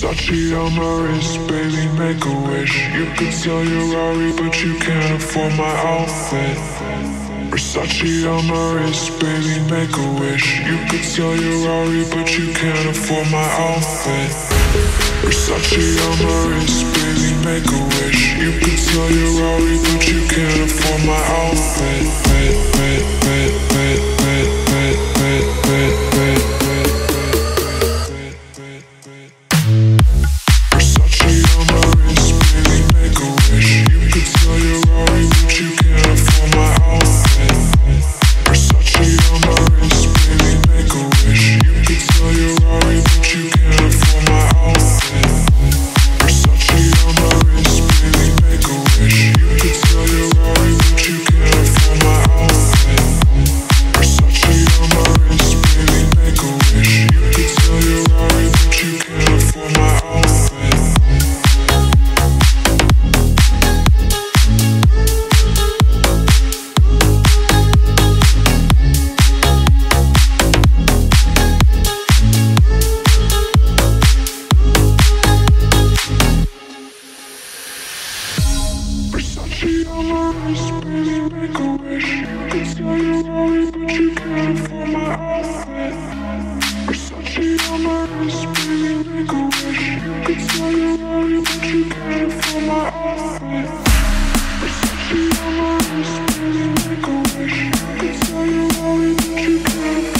Versace on my wrist, baby, make a wish. You could sell your Ferrari, but you can't afford my outfit. Versace on my wrist, baby, make a wish. You could sell your Ferrari, but you can't afford my outfit. Versace on my wrist, baby, make a wish. You could sell your Ferrari, but you can't afford my outfit. Baby, make a wish. You could sell your Ferrari, but you can't afford my outfit. Versace on my wrist, baby, make a wish. You could sell your Ferrari, but you can't afford my outfit. Versace on my wrist, baby, make a wish. You could sell your Ferrari, but you can't afford my outfit.